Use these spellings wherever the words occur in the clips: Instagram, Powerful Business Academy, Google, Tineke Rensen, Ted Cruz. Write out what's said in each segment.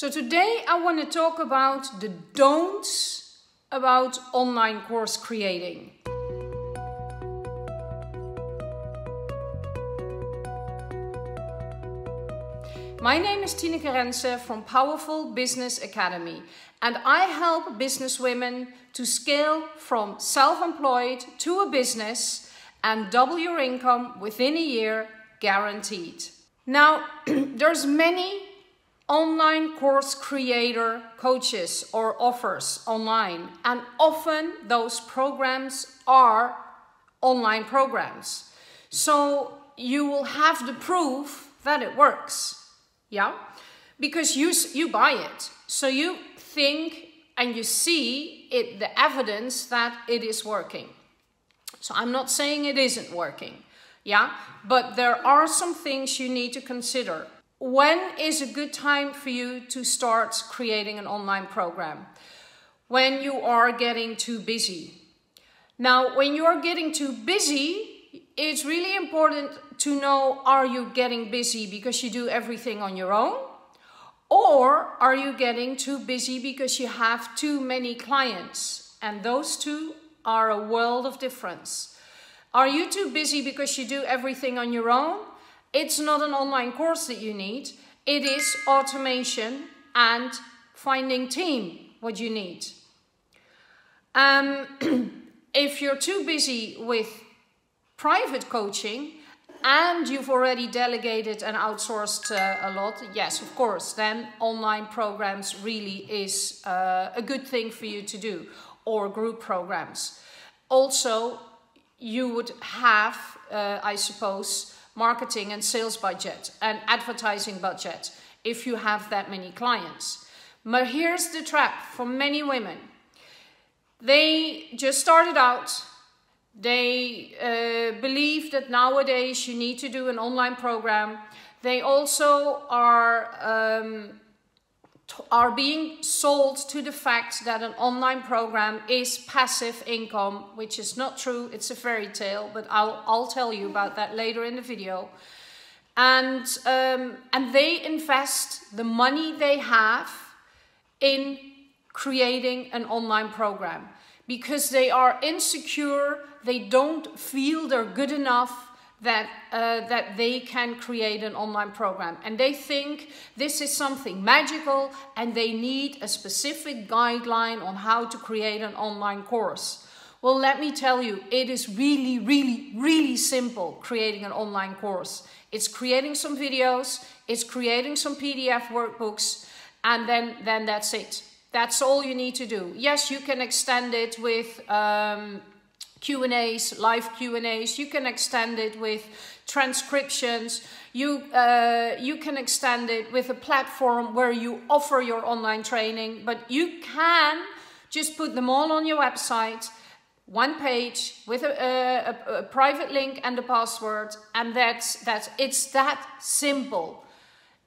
So today I want to talk about the don'ts about online course creating. My name is Tineke Rensen from Powerful Business Academy, and I help business women to scale from self-employed to a business and double your income within a year, guaranteed. Now, there's many online course creator coaches or offers online, and often those programs are online programs. So you will have the proof that it works. Yeah, because you buy it. So you think and you see it, the evidence that it is working. So I'm not saying it isn't working. Yeah, but there are some things you need to consider. When is a good time for you to start creating an online program? When you are getting too busy. Now, when you are getting too busy, it's really important to know, are you getting busy because you do everything on your own? Or are you getting too busy because you have too many clients? And those two are a world of difference. Are you too busy because you do everything on your own? It's not an online course that you need. It is automation and finding team what you need. If you're too busy with private coaching and you've already delegated and outsourced a lot, yes, of course, then online programs really is a good thing for you to do, or group programs. Also, you would have, I suppose, marketing and sales budget and advertising budget if you have that many clients. But here's the trap for many women. They just started out. They believe that nowadays you need to do an online program. They also are being sold to the fact that an online program is passive income, which is not true. It's a fairy tale, but I'll tell you about that later in the video. And they invest the money they have in creating an online program, because they are insecure, they don't feel they're good enough that they can create an online program. And they think this is something magical and they need a specific guideline on how to create an online course. Well, let me tell you, it is really, really, really simple creating an online course. It's creating some videos, it's creating some PDF workbooks, and then that's it. That's all you need to do. Yes, you can extend it with Q&As, live Q&As. You can extend it with transcriptions. You can extend it with a platform where you offer your online training. But you can just put them all on your website, one page with a private link and a password, and it's that simple.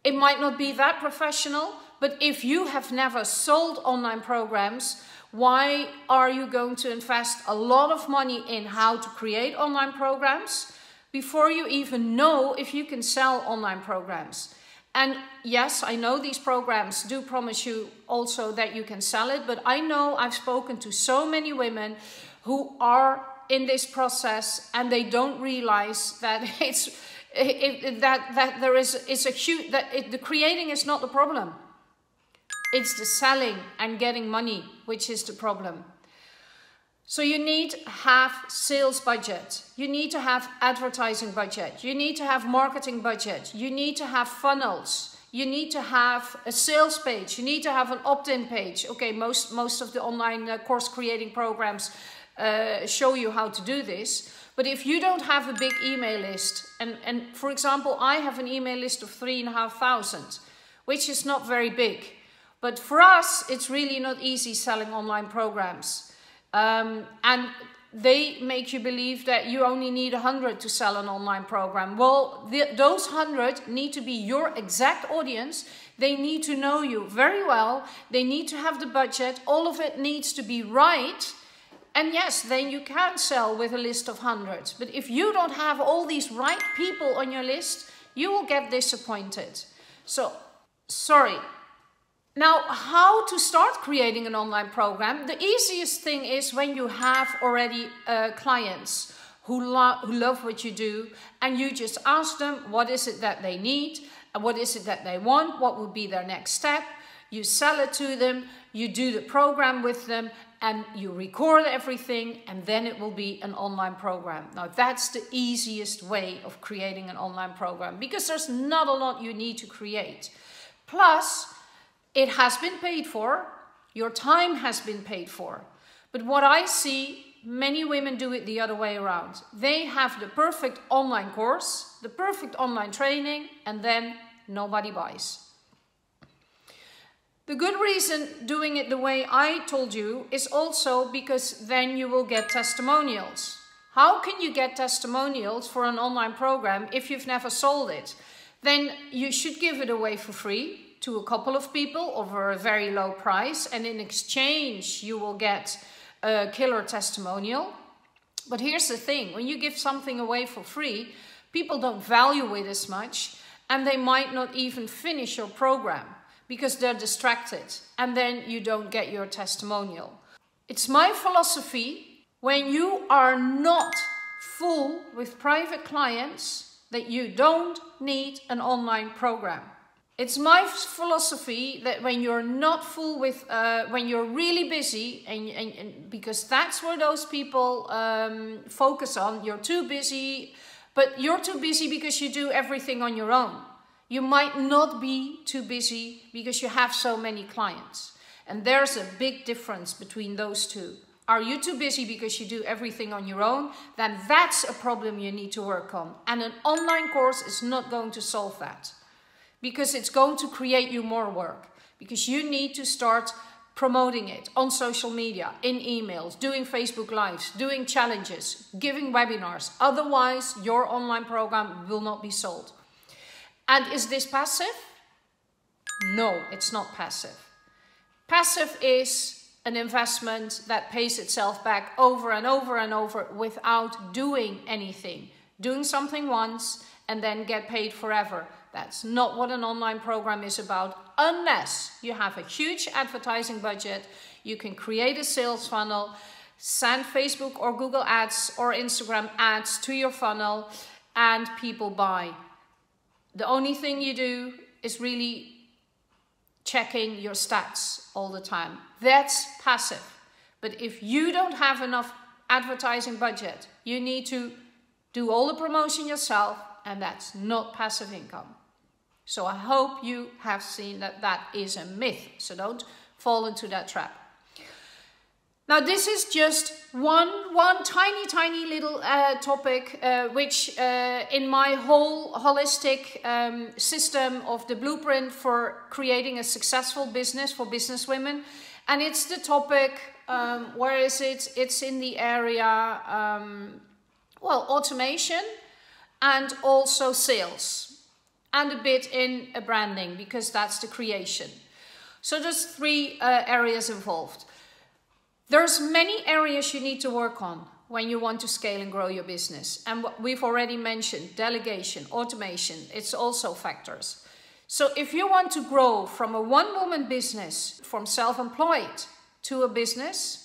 It might not be that professional, but if you have never sold online programs, why are you going to invest a lot of money in how to create online programs before you even know if you can sell online programs? And yes, I know these programs do promise you also that you can sell it, but I know I've spoken to so many women who are in this process and they don't realize that the creating is not the problem. It's the selling and getting money, which is the problem. So you need to have sales budget. You need to have advertising budget. You need to have marketing budget. You need to have funnels. You need to have a sales page. You need to have an opt-in page. Okay, most of the online course creating programs show you how to do this. But if you don't have a big email list, and for example, I have an email list of 3,500, which is not very big. But for us, it's really not easy selling online programs. And they make you believe that you only need 100 to sell an online program. Well, those 100 need to be your exact audience. They need to know you very well. They need to have the budget. All of it needs to be right. And yes, then you can sell with a list of hundreds. But if you don't have all these right people on your list, you will get disappointed. So, sorry. Now, how to start creating an online program? The easiest thing is when you have already clients who love what you do, and you just ask them what is it that they need, and what is it that they want, what would be their next step. You sell it to them, you do the program with them, and you record everything, and then it will be an online program. Now, that's the easiest way of creating an online program, because there's not a lot you need to create. Plus, it has been paid for, your time has been paid for. But what I see, many women do it the other way around. They have the perfect online course, the perfect online training, and then nobody buys. The good reason doing it the way I told you is also because then you will get testimonials. How can you get testimonials for an online program if you've never sold it? Then you should give it away for free to a couple of people over a very low price, and in exchange you will get a killer testimonial. But here's the thing, when you give something away for free, people don't value it as much, and they might not even finish your program because they're distracted, and then you don't get your testimonial. It's my philosophy, when you are not full with private clients, that you don't need an online program. It's my philosophy that when you're not full with, when you're really busy, and because that's where those people focus on, you're too busy, but you're too busy because you do everything on your own. You might not be too busy because you have so many clients. And there's a big difference between those two. Are you too busy because you do everything on your own? Then that's a problem you need to work on. And an online course is not going to solve that, because it's going to create you more work, because you need to start promoting it on social media, in emails, doing Facebook Lives, doing challenges, giving webinars. Otherwise, your online program will not be sold. And is this passive? No, it's not passive. Passive is an investment that pays itself back over and over and over without doing anything. Doing something once and then get paid forever. That's not what an online program is about, unless you have a huge advertising budget. You can create a sales funnel, send Facebook or Google ads or Instagram ads to your funnel, and people buy. The only thing you do is really checking your stats all the time. That's passive. But if you don't have enough advertising budget, you need to do all the promotion yourself, and that's not passive income. So I hope you have seen that that is a myth, so don't fall into that trap. Now, this is just one tiny little topic, which in my whole holistic system of the blueprint for creating a successful business for business women, and it's the topic, where is it? It's in the area, well, automation, and also sales, and a bit in branding, because that's the creation. So there's three areas involved. There's many areas you need to work on when you want to scale and grow your business. And what we've already mentioned, delegation, automation, it's also factors. So if you want to grow from a one-woman business, from self-employed to a business,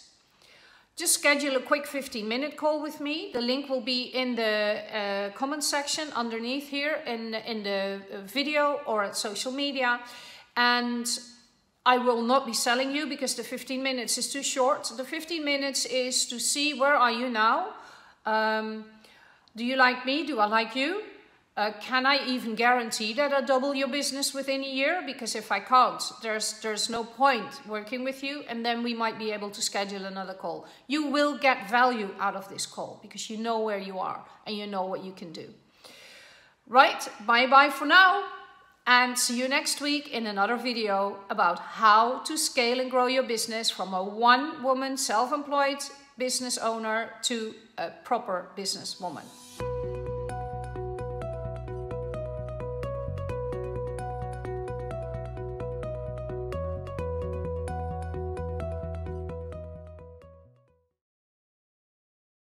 just schedule a quick 15-minute call with me. The link will be in the comment section underneath here in the video or at social media. And I will not be selling you, because the 15 minutes is too short. The 15 minutes is to see, where are you now? Do you like me? Do I like you? Can I even guarantee that I double your business within a year? Because if I can't, there's no point working with you, and then we might be able to schedule another call. You will get value out of this call, because you know where you are and you know what you can do. Right, bye-bye for now, and see you next week in another video about how to scale and grow your business from a one-woman self-employed business owner to a proper businesswoman.